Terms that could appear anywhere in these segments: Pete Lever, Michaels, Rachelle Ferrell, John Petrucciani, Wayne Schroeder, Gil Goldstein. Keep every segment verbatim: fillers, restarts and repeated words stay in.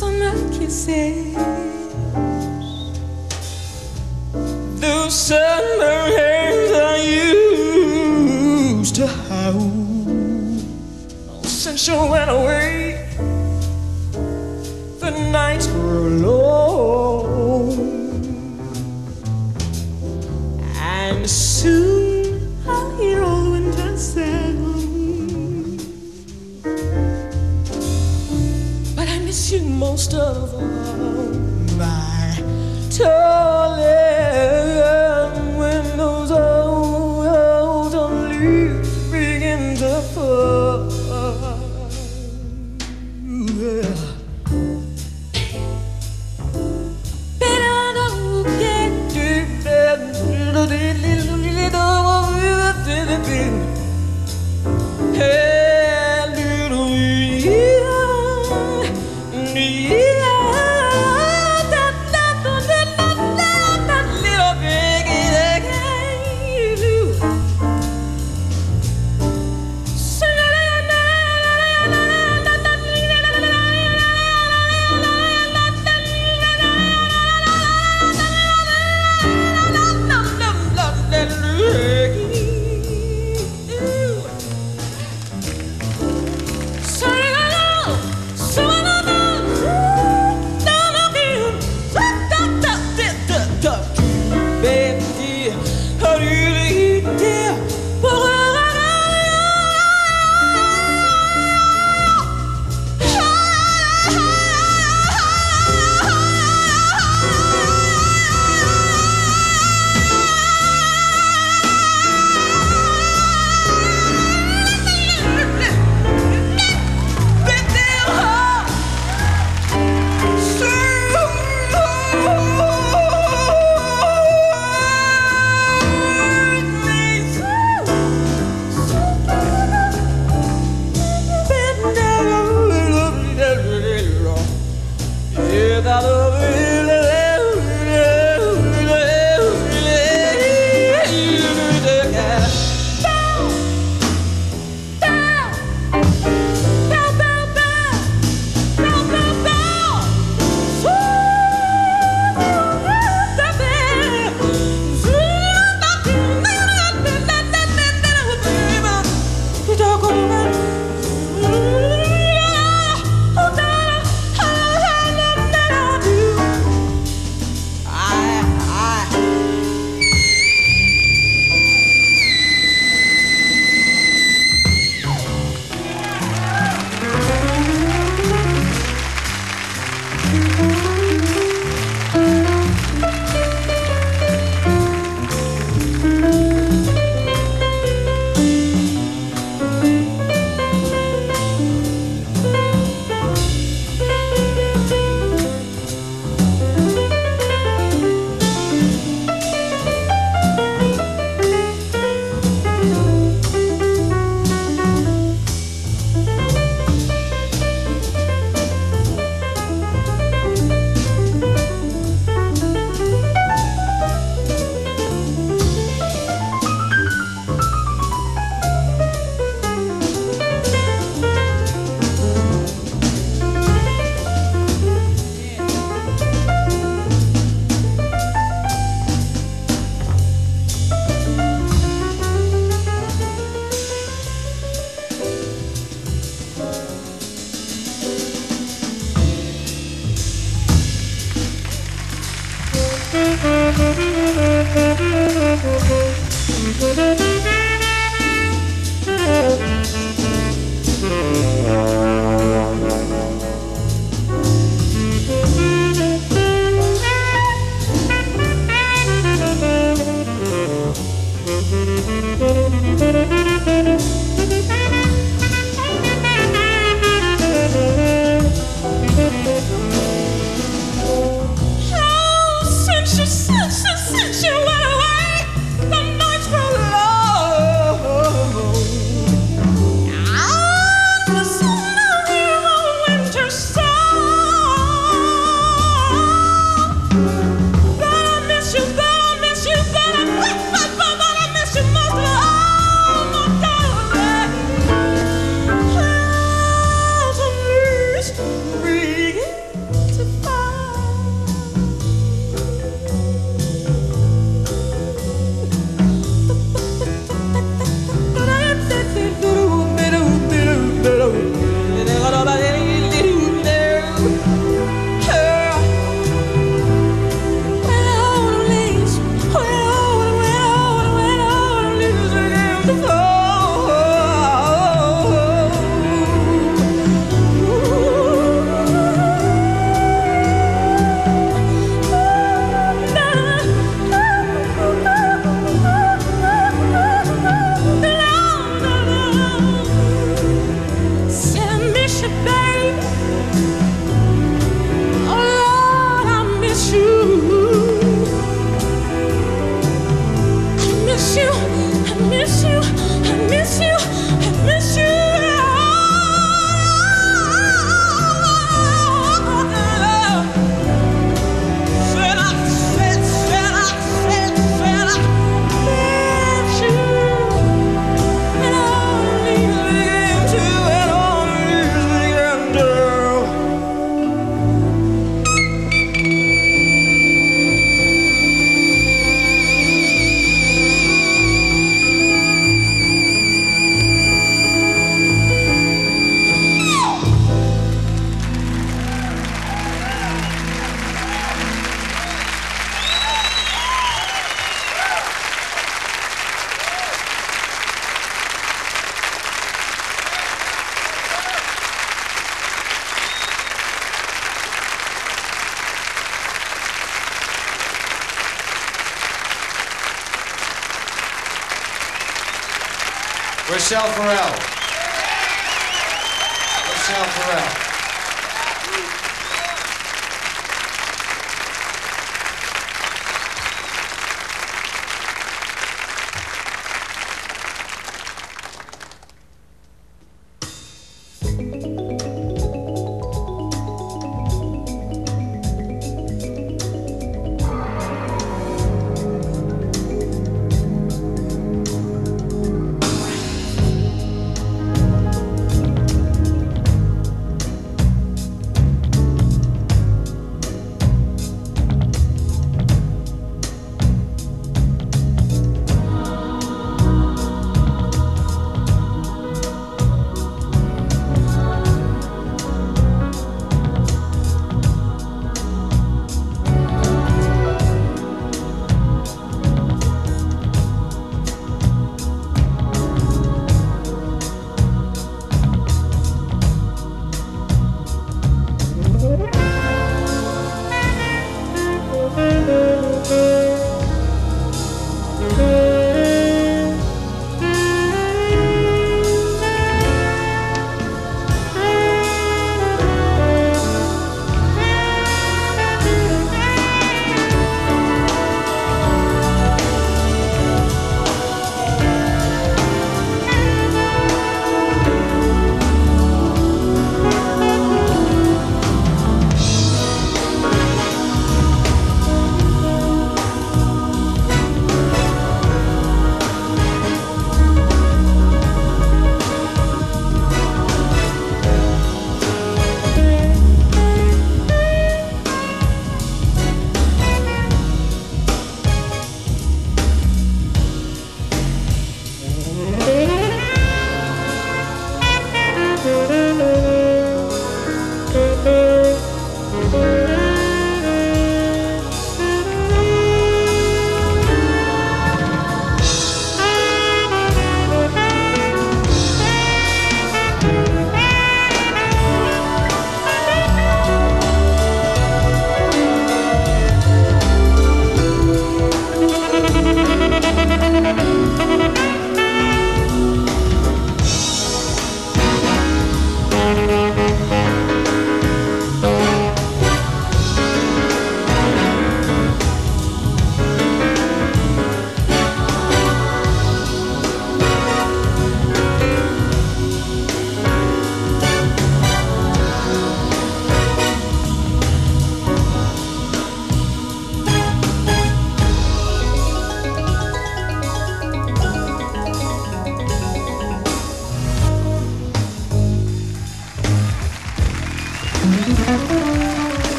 sana kisses, those summer hands I used to hold. Oh, since you went away, the nights were alone, and soon I'll hear old winter sing. You most of all, my darling, when those old, old, old leaves begin to fall, yeah. But I know you can't do that, little, little, little, little, oh, since you, since you, since you went away, the nights were long. Rachelle Ferrell. Rachelle Ferrell.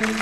You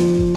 Thank you.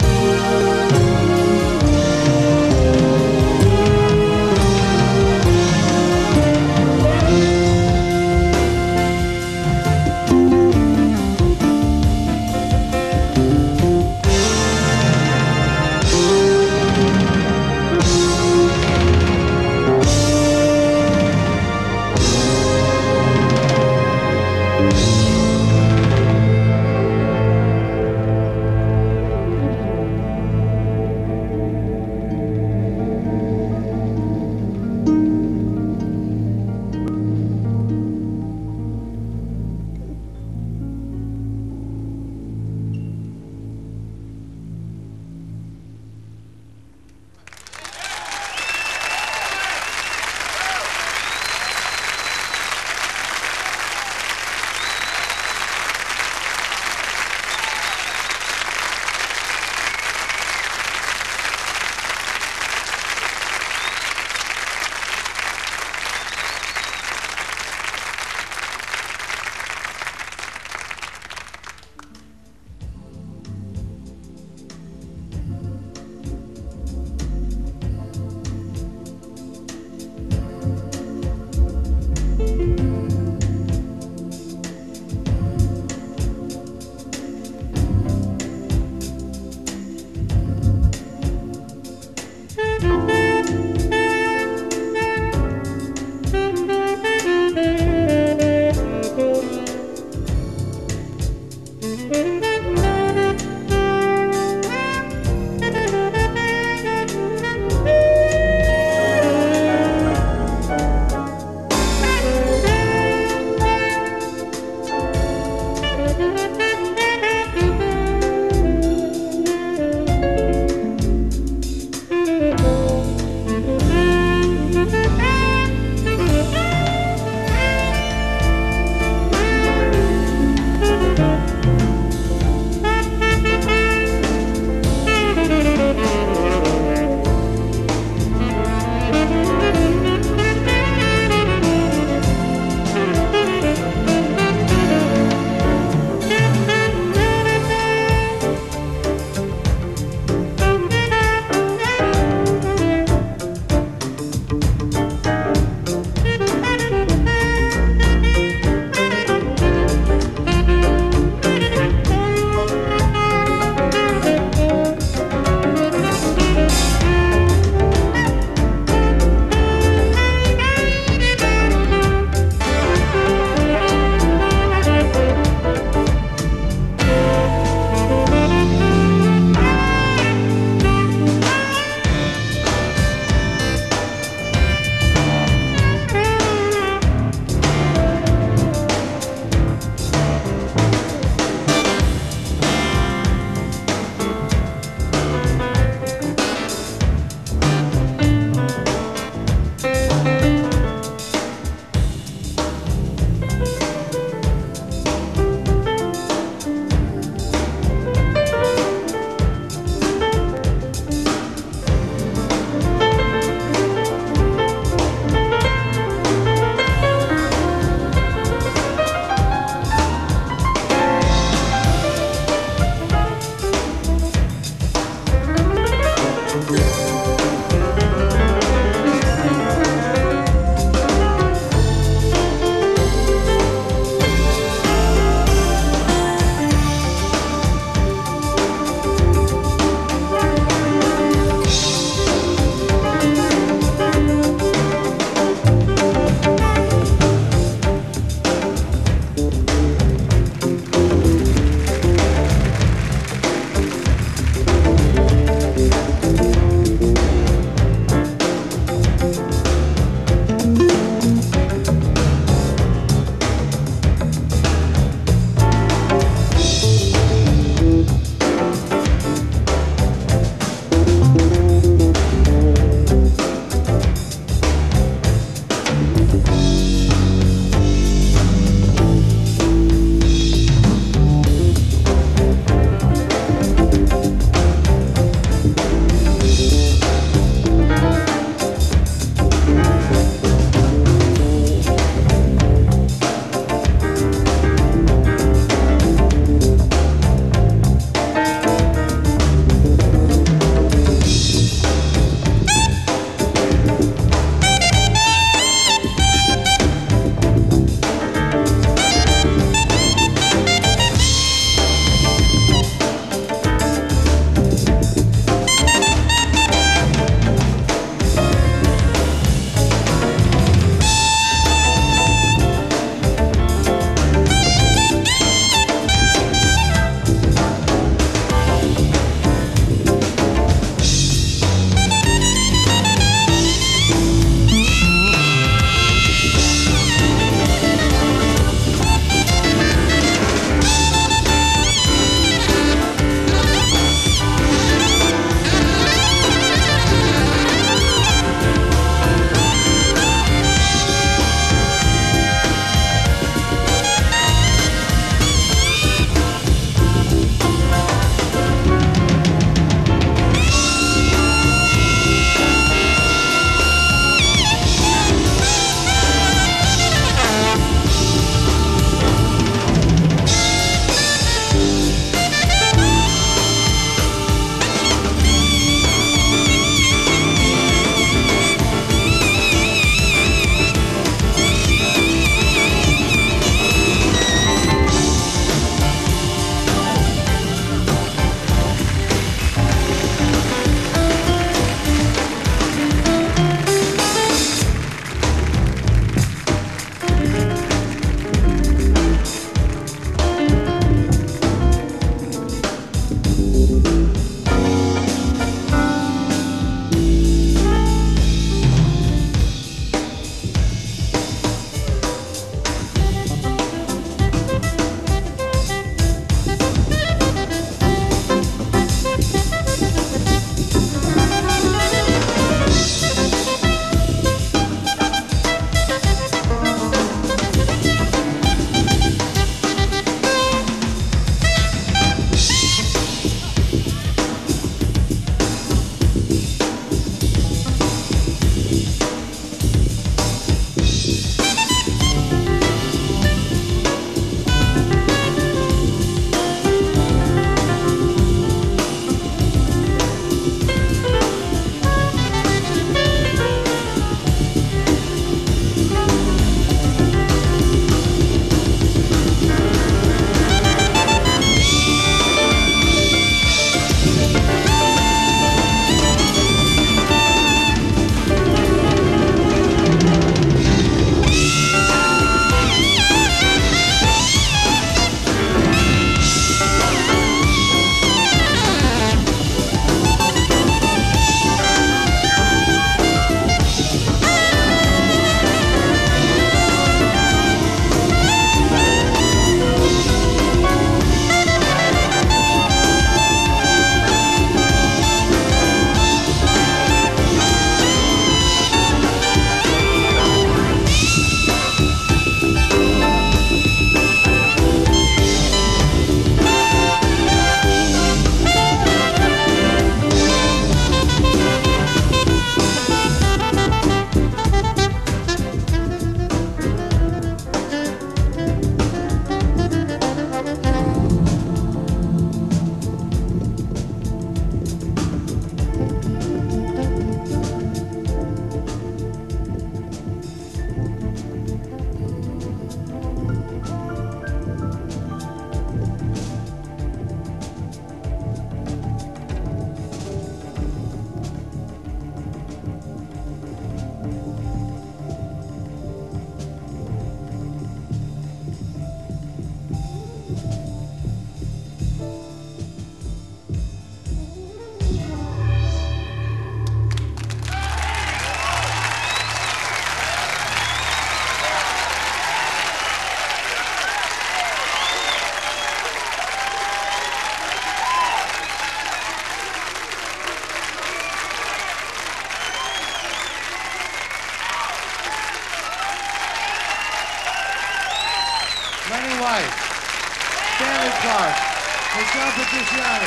John Petrucciani,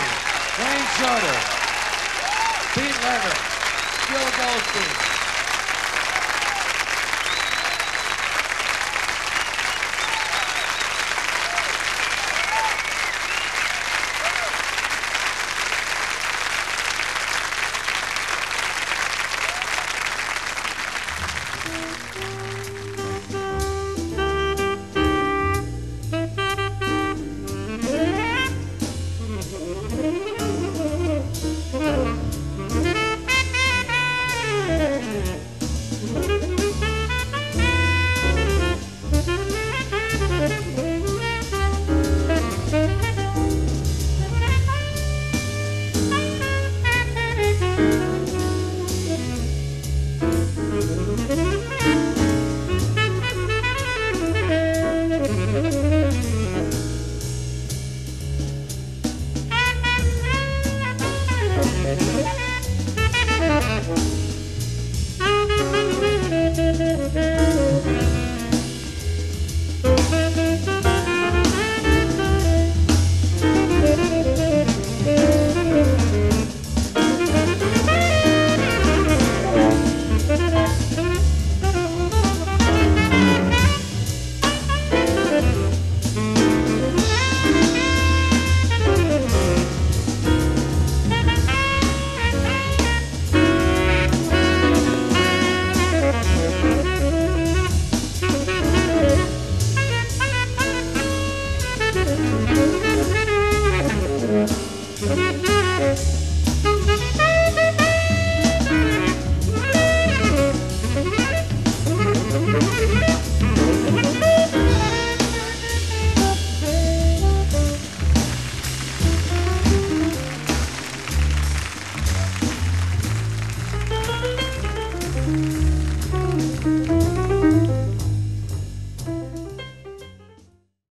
Wayne Schroeder, Pete Lever, Gil Goldstein. Thank you.